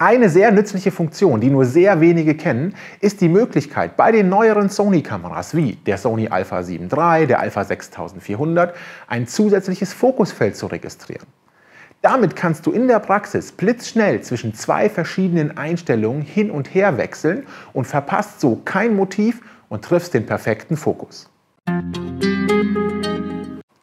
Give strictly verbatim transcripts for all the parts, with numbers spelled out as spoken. Eine sehr nützliche Funktion, die nur sehr wenige kennen, ist die Möglichkeit, bei den neueren Sony-Kameras wie der Sony Alpha sieben drei, der Alpha sechstausendvierhundert, ein zusätzliches Fokusfeld zu registrieren. Damit kannst du in der Praxis blitzschnell zwischen zwei verschiedenen Einstellungen hin und her wechseln und verpasst so kein Motiv und triffst den perfekten Fokus.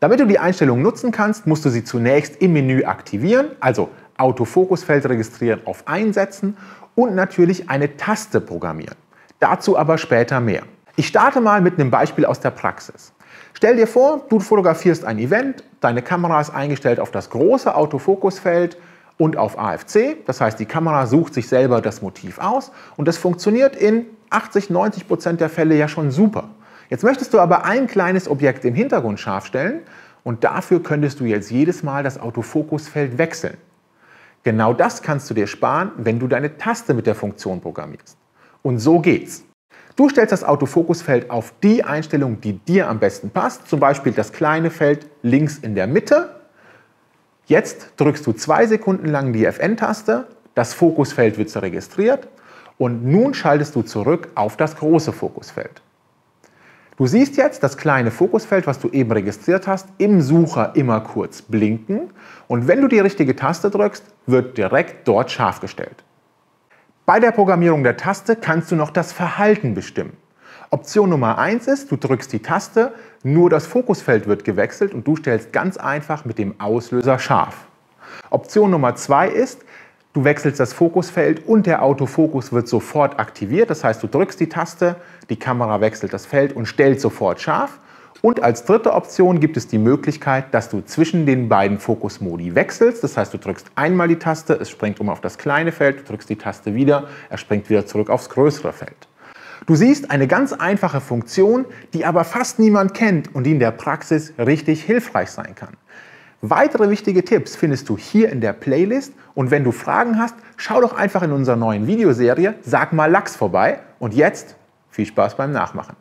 Damit du die Einstellung nutzen kannst, musst du sie zunächst im Menü aktivieren, also Autofokusfeld registrieren auf Einsetzen und natürlich eine Taste programmieren. Dazu aber später mehr. Ich starte mal mit einem Beispiel aus der Praxis. Stell dir vor, du fotografierst ein Event, deine Kamera ist eingestellt auf das große Autofokusfeld und auf A F C. Das heißt, die Kamera sucht sich selber das Motiv aus und das funktioniert in achtzig, neunzig Prozent der Fälle ja schon super. Jetzt möchtest du aber ein kleines Objekt im Hintergrund scharf stellen und dafür könntest du jetzt jedes Mal das Autofokusfeld wechseln. Genau das kannst du dir sparen, wenn du deine Taste mit der Funktion programmierst. Und so geht's. Du stellst das Autofokusfeld auf die Einstellung, die dir am besten passt, zum Beispiel das kleine Feld links in der Mitte. Jetzt drückst du zwei Sekunden lang die Fn-Taste, das Fokusfeld wird registriert und nun schaltest du zurück auf das große Fokusfeld. Du siehst jetzt das kleine Fokusfeld, was du eben registriert hast, im Sucher immer kurz blinken und wenn du die richtige Taste drückst, wird direkt dort scharf gestellt. Bei der Programmierung der Taste kannst du noch das Verhalten bestimmen. Option Nummer eins ist, du drückst die Taste, nur das Fokusfeld wird gewechselt und du stellst ganz einfach mit dem Auslöser scharf. Option Nummer zwei ist, du wechselst das Fokusfeld und der Autofokus wird sofort aktiviert. Das heißt, du drückst die Taste, die Kamera wechselt das Feld und stellt sofort scharf. Und als dritte Option gibt es die Möglichkeit, dass du zwischen den beiden Fokusmodi wechselst. Das heißt, du drückst einmal die Taste, es springt um auf das kleine Feld, du drückst die Taste wieder, er springt wieder zurück aufs größere Feld. Du siehst eine ganz einfache Funktion, die aber fast niemand kennt und die in der Praxis richtig hilfreich sein kann. Weitere wichtige Tipps findest du hier in der Playlist und wenn du Fragen hast, schau doch einfach in unserer neuen Videoserie Sag mal Lachs vorbei und jetzt viel Spaß beim Nachmachen.